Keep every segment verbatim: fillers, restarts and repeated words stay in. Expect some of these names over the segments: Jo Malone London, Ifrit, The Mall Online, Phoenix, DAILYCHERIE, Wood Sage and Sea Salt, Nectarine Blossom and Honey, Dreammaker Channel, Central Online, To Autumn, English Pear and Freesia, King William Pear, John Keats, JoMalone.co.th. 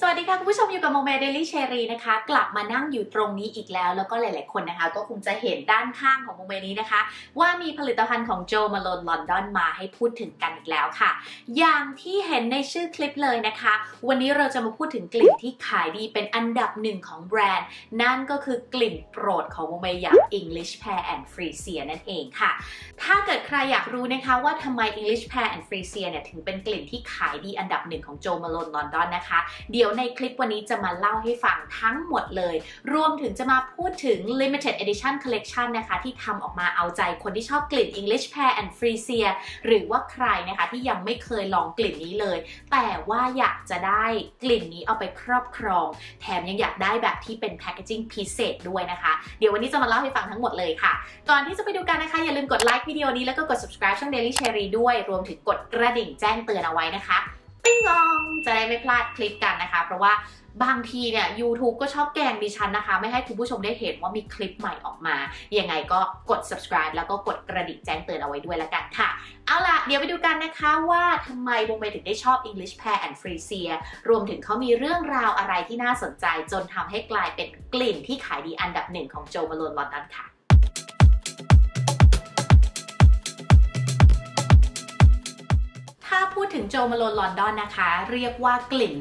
สวัสดีค่ะคุณผู้ชมอยู่กับโมเมเดลี่เชอรี่นะคะกลับมานั่งอยู่ตรงนี้อีกแล้วแล้วก็หลายๆคนนะคะก็คงจะเห็นด้านข้างของโมเมนี้นะคะว่ามีผลิตภัณฑ์ของโจมาโลนลอนดอนมาให้พูดถึงกันอีกแล้วค่ะอย่างที่เห็นในชื่อคลิปเลยนะคะวันนี้เราจะมาพูดถึงกลิ่นที่ขายดีเป็นอันดับหนึ่งของแบรนด์นั่นก็คือกลิ่นโปรดของโมเมอย่าง English Pear and Freesia นั่นเองค่ะถ้าเกิดใครอยากรู้นะคะว่าทำไม English Pear and Freesia เนี่ยถึงเป็นกลิ่นที่ขายดีอันดับหนึ่งของโจมาโลนลอนดอนนะคะเดี๋ยวในคลิปวันนี้จะมาเล่าให้ฟังทั้งหมดเลยรวมถึงจะมาพูดถึง limited edition collection นะคะที่ทำออกมาเอาใจคนที่ชอบกลิ่น English Pear and Freesia หรือว่าใครนะคะที่ยังไม่เคยลองกลิ่นนี้เลยแต่ว่าอยากจะได้กลิ่นนี้เอาไปครอบครองแถมยังอยากได้แบบที่เป็น packaging พิเศษด้วยนะคะเดี๋ยววันนี้จะมาเล่าให้ฟังทั้งหมดเลยค่ะก่อนที่จะไปดูกันนะคะอย่าลืมกดไลค์วิดีโอนี้แล้วก็กด subscribe ช่อง Daily Cherry ด้วยรวมถึงกดกระดิ่งแจ้งเตือนเอาไว้นะคะจะได้ไม่พลาดคลิปกันนะคะเพราะว่าบางทีเนี่ย YouTube ก็ชอบแกล้งดิฉันนะคะไม่ให้คุณผู้ชมได้เห็นว่ามีคลิปใหม่ออกมายังไงก็กด subscribe แล้วก็กดกระดิ่งแจ้งเตือนเอาไว้ด้วยละกันค่ะเอาล่ะเดี๋ยวไปดูกันนะคะว่าทำไมวงเมย์ถึงได้ชอบ English Pear and Freesia รวมถึงเขามีเรื่องราวอะไรที่น่าสนใจจนทำให้กลายเป็นกลิ่นที่ขายดีอันดับหนึ่งของโจมาโลนลอนดอนค่ะพูดถึงโจมาโลนลอนดอนนะคะเรียกว่ากลิ่น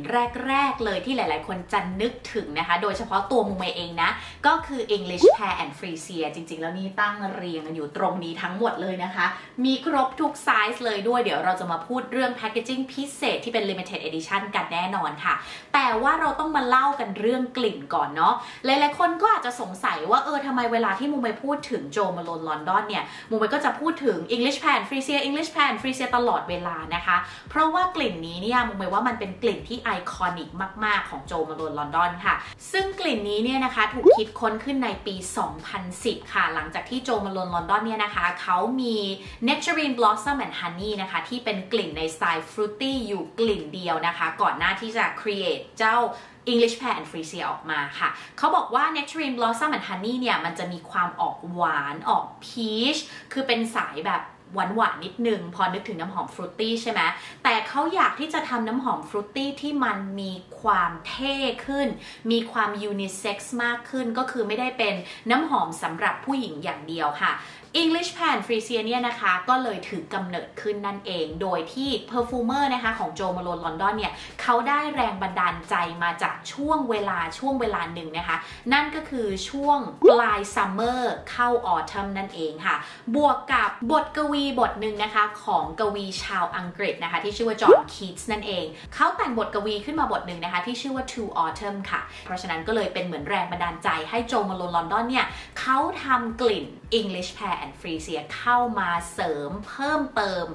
แรกๆเลยที่หลายๆคนจะนึกถึงนะคะโดยเฉพาะตัวมุมเมย์เองนะก็คือ English Pear and Freesia จริงๆแล้วนี่ตั้งเรียงกันอยู่ตรงนี้ทั้งหมดเลยนะคะมีครบทุกไซส์เลยด้วยเดี๋ยวเราจะมาพูดเรื่อง packaging พิเศษที่เป็น limited edition กันแน่นอนค่ะแต่ว่าเราต้องมาเล่ากันเรื่องกลิ่นก่อนเนาะหลายๆคนก็อาจจะสงสัยว่าเออทำไมเวลาที่มุมเมย์พูดถึงโจมาโลนลอนดอนเนี่ยมุมเมย์ก็จะพูดถึง English Pear and Freesia English Pear and Freesia ตลอดเวลานะคะเพราะว่ากลิ่นนี้เนี่ยมุมเมย์ว่ามันเป็นกลิ่นที่ไอคอนิกมากๆของโจมาโลนลอนดอนค่ะซึ่งกลิ่นนี้เนี่ยนะคะถูกคิดค้นขึ้นในปีสองพันสิบค่ะหลังจากที่โจมาโลนลอนดอนเนี่ยนะคะเขามี Nectarine Blossom and Honey นะคะที่เป็นกลิ่นในสไตล์ฟรุตตี้อยู่กลิ่นเดียวนะคะก่อนหน้าที่จะ create เจ้าEnglish Pear and Freesia ออกมาค่ะเขาบอกว่า Nectarine Blossom and Honey เนี่ยมันจะมีความออกหวานออกพีชคือเป็นสายแบบหวานหวานนิดนึงพอนึกถึงน้ำหอมฟรุตตี้ใช่ไหมแต่เขาอยากที่จะทำน้ำหอมฟรุตตี้ที่มันมีความเท่ขึ้นมีความยูนิเซ็กซ์มากขึ้นก็คือไม่ได้เป็นน้ำหอมสำหรับผู้หญิงอย่างเดียวค่ะ English Pear and Freesia เนี่ยนะคะก็เลยถือกำเนิดขึ้นนั่นเองโดยที่ Perfumer นะคะของโจมาโลนลอนดอนเนี่ยเขาได้แรงบันดาลใจมาจากช่วงเวลาช่วงเวลาหนึ่งนะคะนั่นก็คือช่วงปลายซัมเมอร์เข้าออทัมนั่นเองค่ะบวกกับบทกวีบทหนึ่งนะคะของกวีชาวอังกฤษนะคะที่ชื่อว่าจอห์นคีทส์นั่นเองเขาแต่งบทกวีขึ้นมาบทหนึ่งนะคะที่ชื่อว่า To Autumn ค่ะเพราะฉะนั้นก็เลยเป็นเหมือนแรงบันดาลใจให้โจมาโลนลอนดอนเนี่ยเขาทำกลิ่น English Pear and Freesia เข้ามาเสริมเพิ่มเติม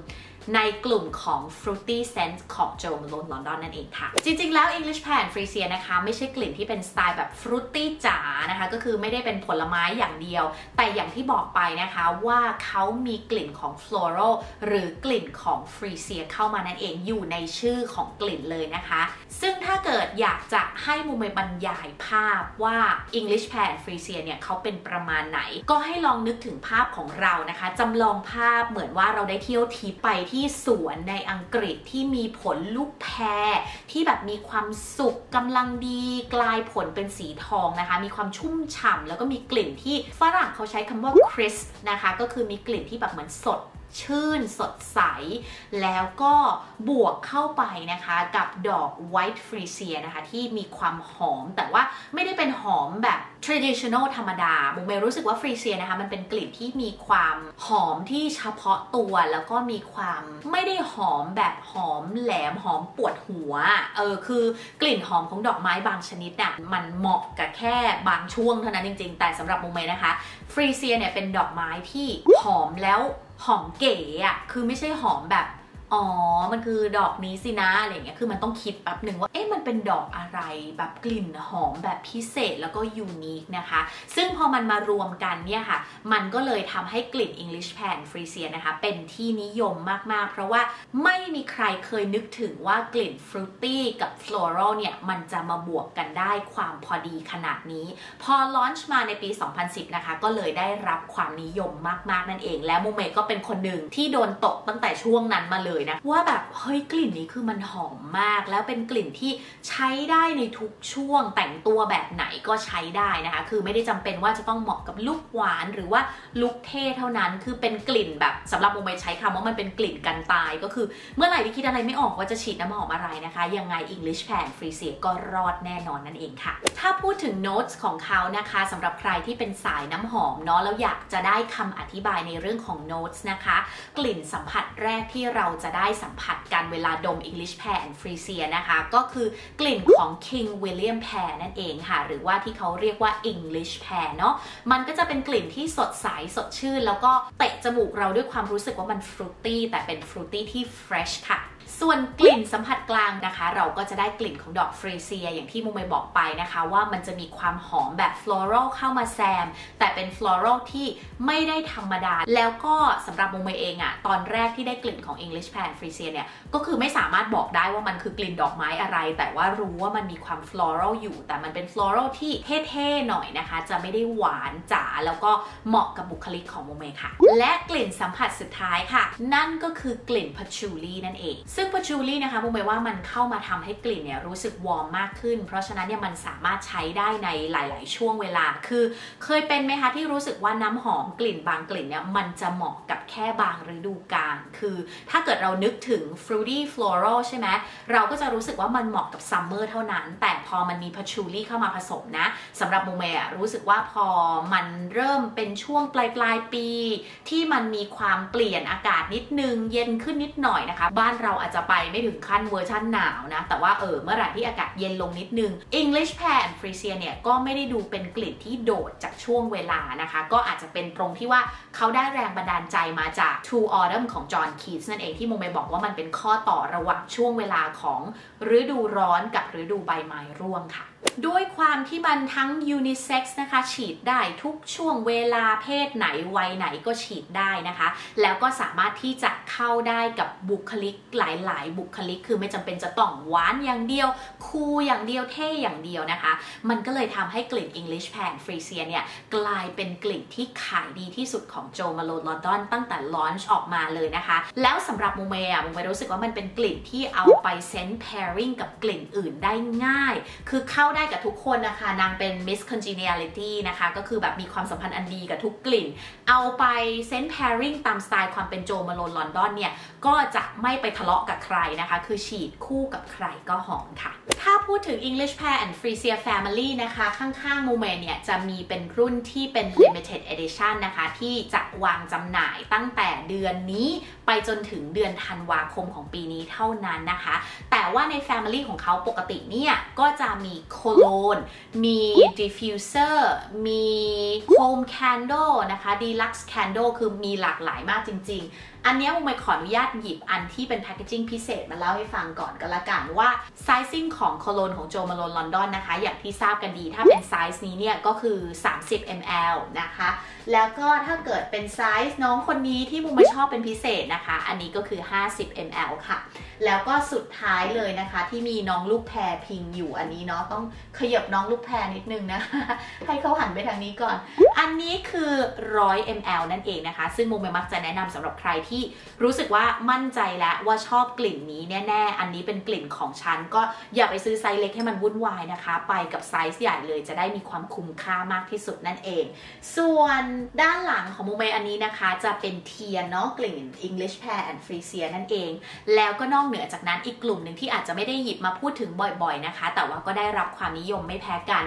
ในกลุ่มของ Fruity Scents ของ Jo Malone London นั่นเองค่ะจริงๆแล้ว English Pear and Freesia นะคะไม่ใช่กลิ่นที่เป็นสไตล์แบบ Fruity จ๋านะคะก็คือไม่ได้เป็นผลไม้อย่างเดียวแต่อย่างที่บอกไปนะคะว่าเขามีกลิ่นของ Floral หรือกลิ่นของ Freesia เข้ามานั่นเองอยู่ในชื่อของกลิ่นเลยนะคะซึ่งถ้าเกิดอยากจะให้มุมเมย์บรรยายภาพว่า English Pear and Freesia เนี่ยเขาเป็นประมาณไหนก็ให้ลองนึกถึงภาพของเรานะคะจำลองภาพเหมือนว่าเราได้เที่ยวทริปไปที่สวนในอังกฤษที่มีผลลูกแพรที่แบบมีความสุกกำลังดีกลายผลเป็นสีทองนะคะมีความชุ่มฉ่ำแล้วก็มีกลิ่นที่ฝรั่งเขาใช้คำว่า crisp นะคะก็คือมีกลิ่นที่แบบเหมือนสดชื่นสดใสแล้วก็บวกเข้าไปนะคะกับดอก White Freesia นะคะที่มีความหอมแต่ว่าไม่ได้เป็นหอมแบบ traditional ธรรมดามุมเมย์รู้สึกว่า Freesia นะคะมันเป็นกลิ่นที่มีความหอมที่เฉพาะตัวแล้วก็มีความไม่ได้หอมแบบหอมแหลมหอมปวดหัวเออคือกลิ่นหอมของดอกไม้บางชนิดน่ะมันเหมาะกับแค่บางช่วงเท่านั้นจริงๆแต่สำหรับมุมเมย์นะคะ Freesia เนี่ยเป็นดอกไม้ที่หอมแล้วหอมเก๋อ่ะคือไม่ใช่หอมแบบอ๋อมันคือดอกนี้สินะอะไรอย่างเงี้ยคือมันต้องคิดแป๊บหนึ่งว่าเอ๊ะมันเป็นดอกอะไรแบบกลิ่นหอมแบบพิเศษแล้วก็ยูนิคนะคะซึ่งพอมันมารวมกันเนี่ยค่ะมันก็เลยทำให้กลิ่น English Pear and Freesia นะคะเป็นที่นิยมมากๆเพราะว่าไม่มีใครเคยนึกถึงว่ากลิ่น Fruity กับ Floral เนี่ยมันจะมาบวกกันได้ความพอดีขนาดนี้พอลอนช์มาในปีสองพันสิบนะคะก็เลยได้รับความนิยมมากๆนั่นเองและมุมเมย์ก็เป็นคนหนึ่งที่โดนตกตั้งแต่ช่วงนั้นมาเลย เลยนะว่าแบบเฮ้ยกลิ่นนี้คือมันหอมมากแล้วเป็นกลิ่นที่ใช้ได้ในทุกช่วงแต่งตัวแบบไหนก็ใช้ได้นะคะคือไม่ได้จำเป็นว่าจะต้องเหมาะกับลุคหวานหรือว่าลุคเท่เท่านั้นคือเป็นกลิ่นแบบสำหรับโมเมใช้คำว่ามันเป็นกลิ่นกันตายก็คือเมื่อไหร่ที่คิดอะไรไม่ออกว่าจะฉีดน้ำหอมอะไรนะคะยังไง English Pan Free Seed ก็รอดแน่นอนนั่นเองค่ะถ้าพูดถึงโน้ตของเขานะคะสำหรับใครที่เป็นสายน้ำหอมเนาะแล้วอยากจะได้คำอธิบายในเรื่องของโน้ตนะคะกลิ่นสัมผัสแรกที่เราจะได้สัมผัสกันเวลาดม English Pear and Freesia นะคะก็คือกลิ่นของ King William Pear นั่นเองค่ะหรือว่าที่เขาเรียกว่า English Pear เนาะมันก็จะเป็นกลิ่นที่สดใสสดชื่นแล้วก็เตะจมูกเราด้วยความรู้สึกว่ามันฟรุตตี้แต่เป็นฟรุตตี้ที่ fresh ค่ะส่วนกลิ่นสัมผัสกลางนะคะเราก็จะได้กลิ่นของดอกเฟรเซียอย่างที่มุมเมย์บอกไปนะคะว่ามันจะมีความหอมแบบฟลอรัลเข้ามาแซมแต่เป็นฟลอรัลที่ไม่ได้ธรรมดาแล้วก็สำหรับมุมเมย์เองอะตอนแรกที่ได้กลิ่นของ English Pear Freesia เนี่ยก็คือไม่สามารถบอกได้ว่ามันคือกลิ่นดอกไม้อะไรแต่ว่ารู้ว่ามันมีความฟลอรัลอยู่แต่มันเป็นฟลอรัลที่เท่ๆหน่อยนะคะจะไม่ได้หวานจ๋าแล้วก็เหมาะกับบุคลิกของมุมเมย์ค่ะและกลิ่นสัมผัสสุดท้ายค่ะนั่นก็คือกลิ่น Patchouli นั่นเองซึ่งพาชูลี่นะคะมุมเมย์ว่ามันเข้ามาทำให้กลิ่นเนี่ยรู้สึกวอร์มมากขึ้นเพราะฉะนั้นเนี่ยมันสามารถใช้ได้ในหลายๆช่วงเวลาคือเคยเป็นไหมคะที่รู้สึกว่าน้ำหอมกลิ่นบางกลิ่นเนี่ยมันจะเหมาะกับแค่บางฤดูกาลคือถ้าเกิดเรานึกถึง fruity floral ใช่ไหมเราก็จะรู้สึกว่ามันเหมาะกับซัมเมอร์เท่านั้นแต่พอมันมีพาชูลี่เข้ามาผสมนะสำหรับมุมเมย์รู้สึกว่าพอมันเริ่มเป็นช่วงปลายปลายปีที่มันมีความเปลี่ยนอากาศนิดนึงเย็นขึ้นนิดหน่อยนะคะบ้านเราอาจจะไปไม่ถึงขั้นเวอร์ชันหนาวนะแต่ว่าเออเมื่อไหร่ที่อากาศเย็นลงนิดนึง English Pear and Freesia เนี่ยก็ไม่ได้ดูเป็นกลิ่นที่โดดจากช่วงเวลานะคะก็อาจจะเป็นตรงที่ว่าเขาได้แรงบันดาลใจมาจาก True Autumn ของ John Keats นั่นเองที่มุมเมย์บอกว่ามันเป็นข้อต่อระหว่างช่วงเวลาของฤดูร้อนกับฤดูใบไม้ร่วงค่ะด้วยความที่มันทั้งยูนิเซ็กซ์นะคะฉีดได้ทุกช่วงเวลาเพศไหนวัยไหนก็ฉีดได้นะคะแล้วก็สามารถที่จะเข้าได้กับบุคลิกหลายๆบุคลิกคือไม่จำเป็นจะต้องหวานอย่างเดียวคูลอย่างเดียวเท่อย่างเดียวนะคะมันก็เลยทำให้กลิ่น English Pear and Freesia เนี่ยกลายเป็นกลิ่นที่ขายดีที่สุดของโจมาโลลอนดอนตั้งแต่ลอนช์ออกมาเลยนะคะแล้วสำหรับมุมเมย์มุมเมย์รู้สึกว่ามันเป็นกลิ่นที่เอาไปเซนต์แพริงกับกลิ่นอื่นได้ง่ายคือเข้าได้กับทุกคนนะคะนางเป็น Miss Congeniality นะคะก็คือแบบมีความสัมพันธ์อันดีกับทุกกลิ่นเอาไปเซนต์แพริงตามสไตล์ความเป็นโจมาโลลอนดอนเนี่ยก็จะไม่ไปทะเลาะกับใครนะคะคือฉีดคู่กับใครก็หอมค่ะถ้าพูดถึง English Pear and Freesia Family นะคะข้างๆโมเมเนี่ยจะมีเป็นรุ่นที่เป็น Limited Edition นะคะที่จะวางจำหน่ายตั้งแต่เดือนนี้ไปจนถึงเดือนธันวาคมของปีนี้เท่านั้นนะคะแต่ว่าใน Family ของเขาปกติเนี่ยก็จะมีโคโลนมีดิฟฟิวเซอร์มีโฮมแคนโดนะคะดีลักซ์แคนโดคือมีหลากหลายมากจริงๆอันนี้มุมไปขออนุญาตหยิบอันที่เป็นแพคเกจจิ้งพิเศษมาเล่าให้ฟังก่อนก็แล้วกันว่าไซซิ่งของโคโลนของโจมาโลลอนดอนนะคะอย่างที่ทราบกันดีถ้าเป็นไซส์นี้เนี่ยก็คือสามสิบมิลลิลิตร นะคะแล้วก็ถ้าเกิดเป็นไซส์น้องคนนี้ที่มุมไปชอบเป็นพิเศษนะคะอันนี้ก็คือห้าสิบมิลลิลิตร ค่ะแล้วก็สุดท้ายเลยนะคะที่มีน้องลูกแพรพิงอยู่อันนี้เนาะต้องขยับน้องลูกแพรนิดนึงนะคะให้เขาหันไปทางนี้ก่อนอันนี้คือร้อยมิลลิลิตร นั่นเองนะคะซึ่งมุมมักจะแนะนำสำหรับใครที่รู้สึกว่ามั่นใจแล้วว่าชอบกลิ่นนี้แน่ๆอันนี้เป็นกลิ่นของฉันก็อย่าไปซื้อไซส์เล็กให้มันวุ่นวายนะคะไปกับไซส์ใหญ่เลยจะได้มีความคุ้มค่ามากที่สุดนั่นเองส่วนด้านหลังของมุมอันนี้นะคะจะเป็นเทียนเนาะกลิ่น English Pear and Freesia นั่นเองแล้วก็นอกเหนือจากนั้นอีกกลุ่มหนึ่งที่อาจจะไม่ได้หยิบมาพูดถึงบ่อยๆนะคะแต่ว่าก็ได้รับความนิยมไม่แพ้กัน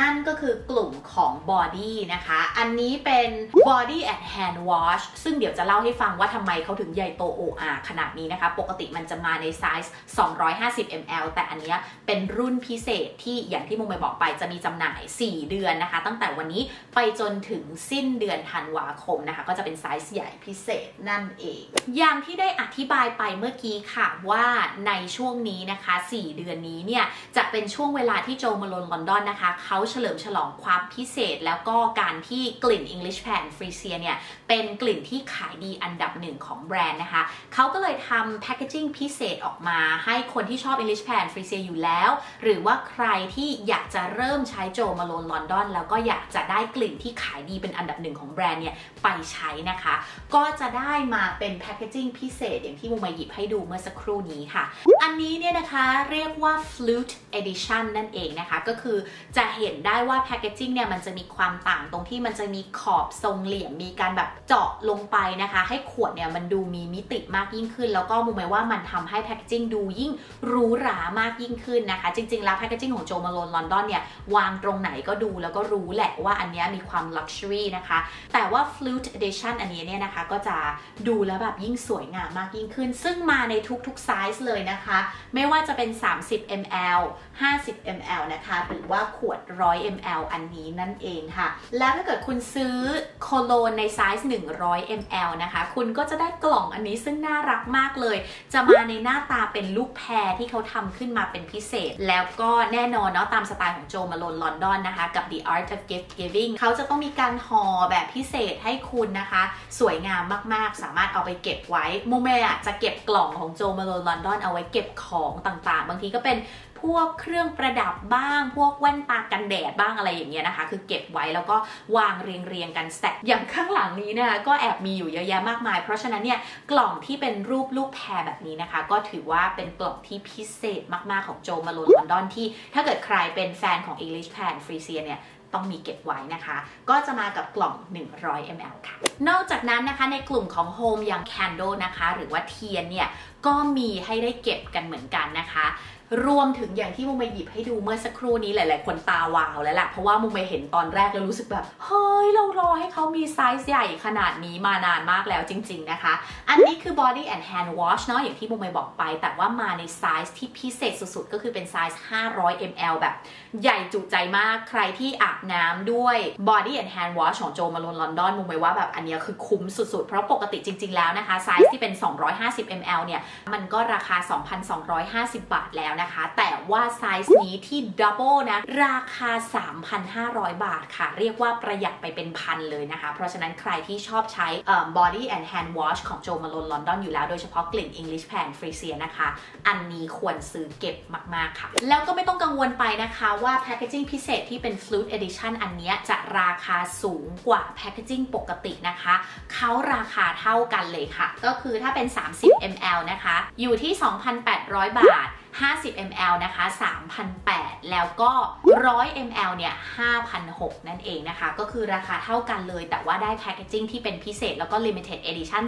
นั่นก็คือกลุ่มของ Body นะคะอันนี้เป็น Body and Hand Wash ซึ่งเดี๋ยวจะเล่าให้ฟังว่าทำไมเขาถึงใหญ่โตโออาขนาดนี้นะคะปกติมันจะมาในไซส์สองร้อยห้าสิบมิลลิลิตร แต่อันนี้เป็นรุ่นพิเศษที่อย่างที่มุมเมย์บอกไปจะมีจำหน่ายสี่เดือนนะคะตั้งแต่วันนี้ไปจนถึงสิ้นเดือนธันวาคมนะคะก็จะเป็นไซส์ใหญ่พิเศษนั่นเองอย่างที่ได้อธิบายไปเมื่อกี้ค่ะว่าในช่วงนี้นะคะสี่เดือนนี้เนี่ยจะเป็นช่วงเวลาที่โจมาโลลอนดอนนะคะเขาเฉลิมฉลองความพิเศษแล้วก็การที่กลิ่น English Pear and Freesia เนี่ยเป็นกลิ่นที่ขายดีอันดับหนึ่งของแบรนด์นะคะเขาก็เลยทำแพคเกจจิ้งพิเศษออกมาให้คนที่ชอบ English Pear and Freesia อยู่แล้วหรือว่าใครที่อยากจะเริ่มใช้โจมาโลลอนดอนแล้วก็อยากจะได้กลิ่นที่ขายดีเป็นอันดับหนึ่งของแบรนด์เนี่ยไปใช้นะคะก็จะได้มาเป็นแพ แพคเกจิ้งพิเศษอย่างที่มูมาหยิบให้ดูเมื่อสักครู่นี้ค่ะอันนี้เนี่ยนะคะเรียกว่า Flute Edition นั่นเองนะคะก็คือจะเห็นได้ว่าแพคเกจิ้งเนี่ยมันจะมีความต่างตรงที่มันจะมีขอบทรงเหลี่ยมมีการแบบเจาะลงไปนะคะให้ขวดเนี่ยมันดูมีมิติมากยิ่งขึ้นแล้วก็มูมาว่ามันทำให้แพคเกจิ้งดูยิ่งหรูหรามากยิ่งขึ้นนะคะจริงๆแล้วแพคเกจิ้งของโจมาโลนลอนดอนเนี่ยวางตรงไหนก็ดูแล้วก็รู้แหละว่าอันนี้มีความ Luxury นะคะแต่ว่า Flute Edition อันนี้เนี่ยนะคะก็จะดูแล้วแบบยิ่งสวยงามมากยิ่งขึ้นซึ่งมาในทุกๆไซส์เลยนะคะไม่ว่าจะเป็น สามสิบมิลลิลิตร ห้าสิบมิลลิลิตร นะคะหรือว่าขวด หนึ่งร้อยมิลลิลิตร อันนี้นั่นเองค่ะแล้วถ้าเกิดคุณซื้อโคโลนในไซส์ หนึ่งร้อยมิลลิลิตร นะคะคุณก็จะได้กล่องอันนี้ซึ่งน่ารักมากเลยจะมาในหน้าตาเป็นลูกแพรที่เขาทำขึ้นมาเป็นพิเศษแล้วก็แน่นอนเนาะตามสไตล์ของโจมาโลนลอนดอนนะคะกับ The Art of Gift Giving เขาจะต้องมีการห่อแบบพิเศษให้คุณนะคะสวยงามมากๆสามารถเอาไปเก็บไว้มูเมะจะเก็บกล่องของโจมาโลนลอนดอนเอาไว้เก็บของต่างๆบางทีก็เป็นพวกเครื่องประดับบ้างพวกแว่นตากันแดดบ้างอะไรอย่างเงี้ยนะคะคือเก็บไว้แล้วก็วางเรียงเรียงกันแสกอย่างข้างหลังนี้นะคะก็แอบมีอยู่เยอะแยะมากมายเพราะฉะนั้นเนี่ยกล่องที่เป็นรูปลูกแพรแบบนี้นะคะก็ถือว่าเป็นกล่องที่พิเศษมากๆของโจมาโลนลอนดอนที่ถ้าเกิดใครเป็นแฟนของ English Pear and Freesia เนี่ยต้องมีเก็บไว้นะคะก็จะมากับกล่อง หนึ่งร้อยมิลลิลิตร ค่ะนอกจากนั้นนะคะในกลุ่มของโฮมอย่าง Candle นะคะหรือว่าเทียนเนี่ยก็มีให้ได้เก็บกันเหมือนกันนะคะรวมถึงอย่างที่มูมาหยิบให้ดูเมื่อสักครู่นี้หลายๆคนตาวาวแล้วล่ะเพราะว่ามูมาเห็นตอนแรกแล้วรู้สึกแบบเฮ้ยเรารอให้เขามีไซส์ใหญ่ขนาดนี้มานานมากแล้วจริงๆนะคะอันนี้คือ body and hand wash เนาะอย่างที่มูมาบอกไปแต่ว่ามาในไซส์ที่พิเศษสุดๆก็คือเป็นไซส์ ห้าร้อยมิลลิลิตร แบบใหญ่จุใจมากใครที่อาบน้ำด้วย body and hand wash ของโจมาโลนลอนดอนมูมาว่าแบบอันนี้คือคุ้มสุดๆเพราะปกติจริงๆแล้วนะคะไซส์ที่เป็น สองร้อยห้าสิบมิลลิลิตร เนี่ยมันก็ราคา สองพันสองร้อยห้าสิบบาทแล้วนะคะแต่ว่าไซส์นี้ที่ดับเบิลนะราคา สามพันห้าร้อยบาทค่ะเรียกว่าประหยัดไปเป็นพันเลยนะคะเพราะฉะนั้นใครที่ชอบใช้ body and hand wash ของโจมาโลนลอนดอนอยู่แล้วโดยเฉพาะกลิ่น English Pear and Freesia นะคะอันนี้ควรซื้อเก็บมากๆค่ะแล้วก็ไม่ต้องกังวลไปนะคะว่าแพคเกจิ้งพิเศษที่เป็น Flute Edition อันนี้จะราคาสูงกว่าแพคเกจิ้งปกตินะคะเขาราคาเท่ากันเลยค่ะก็คือถ้าเป็น สามสิบมิลลิลิตร นะคะอยู่ที่ สองพันแปดร้อยบาทห้าสิบมิลลิลิตร นะคะ สามพันแปดร้อย แล้วก็ หนึ่งร้อยมิลลิลิตร เนี่ย ห้าพันหกร้อย นั่นเองนะคะก็คือราคาเท่ากันเลยแต่ว่าได้แพคเกจิ้งที่เป็นพิเศษแล้วก็ limited edition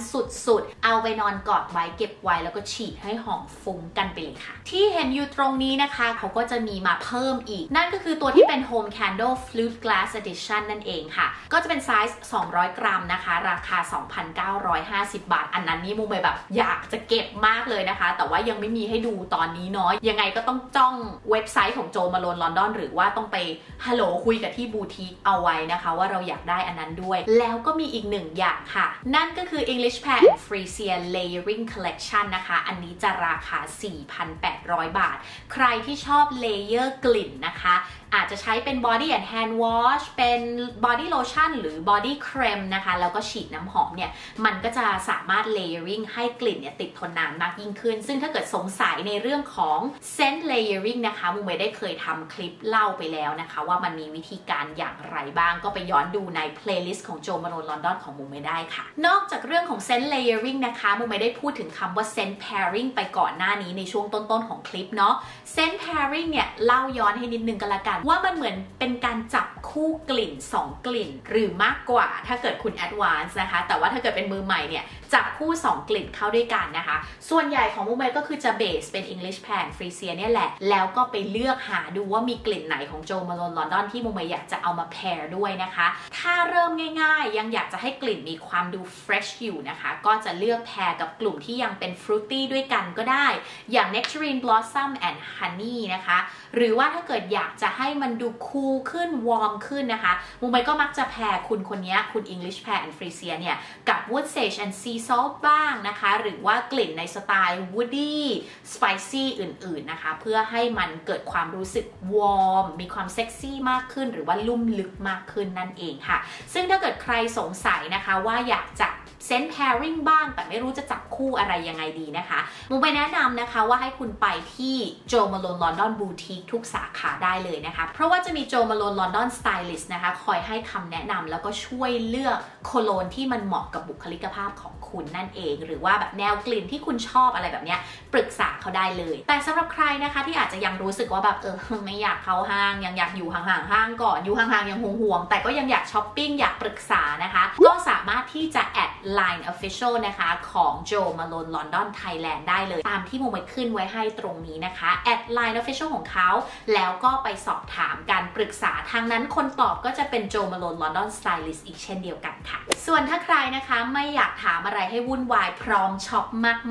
สุดๆเอาไปนอนกอดไว้เก็บไว้แล้วก็ฉีกให้หอมฟุ้งกันไปเลยค่ะที่เห็นอยู่ตรงนี้นะคะเขาก็จะมีมาเพิ่มอีกนั่นก็คือตัวที่เป็น home candle flute glass edition นั่นเองค่ะก็จะเป็นไซส์สองร้อยกรัมนะคะราคา สองพันเก้าร้อยห้าสิบบาทอันนั้นนี่มูเมแบบอยากจะเก็บมากเลยนะคะแต่ว่ายังไม่มีให้ดูตอนนี้ยังไงก็ต้องจ้องเว็บไซต์ของโจมาโลนลอนดอนหรือว่าต้องไปฮัลโหลคุยกับที่บูติกเอาไว้นะคะว่าเราอยากได้อันนั้นด้วยแล้วก็มีอีกหนึ่งอย่างค่ะนั่นก็คือ English Pear and Freesia Layering Collection นะคะอันนี้จะราคา สี่พันแปดร้อยบาทใครที่ชอบเลเยอร์กลิ่นนะคะอาจจะใช้เป็น body and hand wash เป็น body lotion หรือ body cream นะคะแล้วก็ฉีดน้ำหอมเนี่ยมันก็จะสามารถ layering ให้กลิ่นเนี่ยติดทนนานมากยิ่งขึ้นซึ่งถ้าเกิดสงสัยในเรื่องของ scent layering นะคะมูเมได้เคยทำคลิปเล่าไปแล้วนะคะว่ามันมีวิธีการอย่างไรบ้างก็ไปย้อนดูใน playlist ของโจมาโลนลอนดอนของมูเมได้ค่ะนอกจากเรื่องของ scent layering นะคะมูเมได้พูดถึงคำว่า scent pairing ไปก่อนหน้านี้ในช่วงต้นๆของคลิปเนาะ scent pairing เนี่ยเล่าย้อนให้นิดนึงกันละกันว่ามันเหมือนเป็นการจับคู่กลิ่นสองกลิ่นหรือมากกว่าถ้าเกิดคุณแอดวานซ์นะคะแต่ว่าถ้าเกิดเป็นมือใหม่เนี่ยจับคู่สองกลิ่นเข้าด้วยกันนะคะส่วนใหญ่ของมูเมก็คือจะเบสเป็น English Pear and Freesia เนี่ยแหละแล้วก็ไปเลือกหาดูว่ามีกลิ่นไหนของโจมาโลนลอนดอนที่มูเมอยากจะเอามาแพร์ด้วยนะคะถ้าเริ่มง่ายๆยังอยากจะให้กลิ่นมีความดู fresh อยู่นะคะก็จะเลือกแพร์กับกลุ่มที่ยังเป็น fruity ด้วยกันก็ได้อย่าง Nectarine Blossom and Honey นะคะหรือว่าถ้าเกิดอยากจะให้มันดูคูลขึ้นวอร์มขึ้นนะคะมูเมก็มักจะแพร์คุณคนนี้คุณ English Pear and Freesia เนี่ยกับ Wood Sage and Sea Salt บ้างนะคะหรือว่ากลิ่นในสไตล์ Woody Spicy อื่นๆนะคะเพื่อให้มันเกิดความรู้สึกวอร์มมีความเซ็กซี่มากขึ้นหรือว่าลุ่มลึกมากขึ้นนั่นเองค่ะซึ่งถ้าเกิดใครสงสัยนะคะว่าอยากจะเซนต์ pairing บ้างแต่ไม่รู้จะจับคู่อะไรยังไงดีนะคะมูไปแนะนำนะคะว่าให้คุณไปที่โจมาโลนลอนดอนบูติกทุกสาขาได้เลยนะคะเพราะว่าจะมีโจมาโลนลอนดอนสไตลิสต์นะคะคอยให้คำแนะนำแล้วก็ช่วยเลือกโคโลนที่มันเหมาะกับบุคลิกภาพของ คุณนั่นเองหรือว่าแบบแนวกลิ่นที่คุณชอบอะไรแบบเนี้ยปรึกษาเขาได้เลยแต่สำหรับใครนะคะที่อาจจะยังรู้สึกว่าแบบเออไม่อยากเข้าห้างยังอยากอยู่ห่างๆห้างก่อนอยู่ห่างๆยังห่วงๆแต่ก็ยังอยากช้อปปิ้งอยากปรึกษานะคะก็สามารถที่จะแอด ไลน์ Official นะคะของ Joe Malone London Thailand ได้เลยตามที่โมเมขึ้นไว้ให้ตรงนี้นะคะแอด ไลน์ Official ของเขาแล้วก็ไปสอบถามการปรึกษาทางนั้นคนตอบก็จะเป็น Joe Malone London Stylist อีกเช่นเดียวกันค่ะส่วนถ้าใครนะคะไม่อยากถามอะไรให้วุ่นวายพร้อมช็อป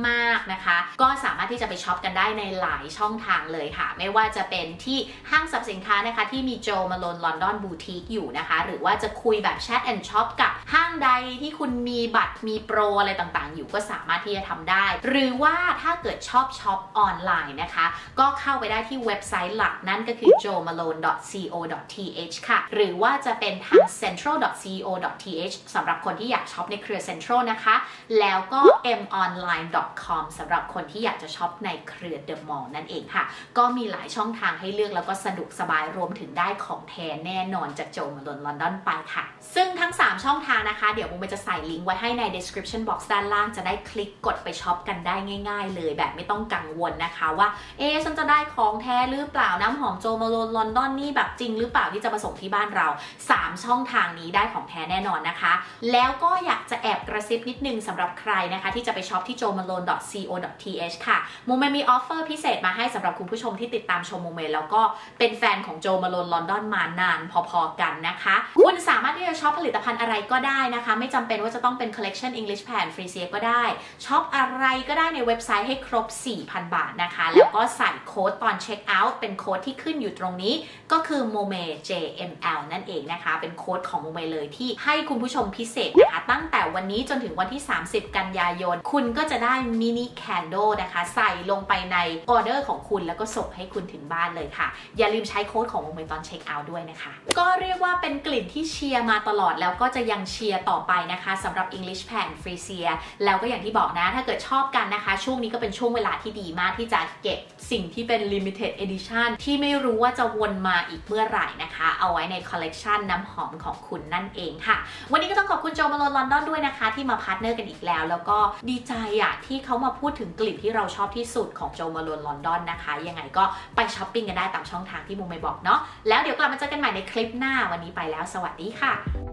มากๆนะคะก็สามารถที่จะไปช็อปกันได้ในหลายช่องทางเลยค่ะไม่ว่าจะเป็นที่ห้างสรรพสินค้านะคะที่มี Joe Malone London Boutique อยู่นะคะหรือว่าจะคุยแบบ Chat and Shop กับห้างใดที่คุณมีบัตรมีโปรอะไรต่างๆอยู่ก็สามารถที่จะทำได้หรือว่าถ้าเกิดชอบช็อปออนไลน์นะคะก็เข้าไปได้ที่เว็บไซต์หลักนั่นก็คือ โจ มาโลน ดอท ซี โอ ดอท ที เอช ค่ะหรือว่าจะเป็นทาง เซ็นทรัล ดอท ซี โอ ดอท ที เอช สำหรับคนที่อยากช็อปในเครือ Central นะคะแล้วก็ เอ็ม ออนไลน์ ดอท คอม สำหรับคนที่อยากจะช็อปในเครือ The Mall นั่นเองค่ะก็มีหลายช่องทางให้เลือกแล้วก็สะดวกสบายรวมถึงได้ของแท้แน่นอนจาก Joe Malone London ไปค่ะซึ่งทั้งสามช่องทางนะคะเดี๋ยวผมจะใส่ลิงก์ไว้ให้ใน description box ด้านล่างจะได้คลิกกดไปช็อปกันได้ง่ายๆเลยแบบไม่ต้องกังวลนะคะว่าเอ๊ะฉันจะได้ของแท้หรือเปล่าน้ำหอม Joe Malone London นี่แบบจริงหรือเปล่าที่จะมาส่งที่บ้านเราสามช่องทางนี้ได้ของแท้แน่นอนนะคะแล้วก็อยากจะแอบกระซิบนิดนึงสำหรับใครนะคะที่จะไปช็อปที่ โจ มาโลน ดอท ซี โอ ดอท ที เอช ค่ะโมเมมีออฟเฟอร์พิเศษมาให้สำหรับคุณผู้ชมที่ติดตามชมโมเมแล้วก็เป็นแฟนของ Joe Malone London มานานพอๆกันนะคะคุณสามารถที่จะช็อปผลิตภัณฑ์อะไรก็ได้นะคะไม่จำเป็นว่าจะต้องเป็น collection English แผ่น free ship ก็ได้ช็อปอะไรก็ได้ในเว็บไซต์ให้ครบ สี่พัน บาทนะคะแล้วก็ใส่โค้ดตอนเช็คเอาท์เป็นโค้ดที่ขึ้นอยู่ตรงนี้ก็คือ Mome เจ เอ็ม แอล นั่นเองนะคะเป็นโค้ดของ Mome เลยที่ให้คุณผู้ชมพิเศษนะคะตั้งแต่วันนี้จนถึงวันที่สามสิบกันยายนคุณก็จะได้มินิแคนโดนะคะใส่ลงไปในออเดอร์ของคุณแล้วก็ส่งให้คุณถึงบ้านเลยค่ะอย่าลืมใช้โค้ดของ Mome ตอนเช็คเอาท์ด้วยนะคะก็เรียกว่าเป็นกลิ่นที่เชียร์มาตลอดแล้วก็จะยังเชียร์ต่อไปนะคะสำหรับ English แผ่น Free Share แล้วก็อย่างที่บอกนะถ้าเกิดชอบกันนะคะช่วงนี้ก็เป็นช่วงเวลาที่ดีมากที่จะเก็บสิ่งที่เป็น Limited Edition ที่ไม่รู้ว่าจะวนมาอีกเมื่อไหร่นะคะเอาไว้ใน Collection น้ำหอมของคุณนั่นเองค่ะวันนี้ก็ต้องขอบคุณ Joe Malone London ด้วยนะคะที่มาพาร์ทเนอร์กันอีกแล้วแล้วก็ดีใจอะที่เขามาพูดถึงกลิ่นที่เราชอบที่สุดของ Joe Malone London นะคะยังไงก็ไปช้อปปิ้งกันได้ตามช่องทางที่มุมไม่บอกเนาะแล้วเดี๋ยวกลับมาเจอกันใหม่ในคลิปหน้าวันนี้ไปแล้วสวัสดีค่ะ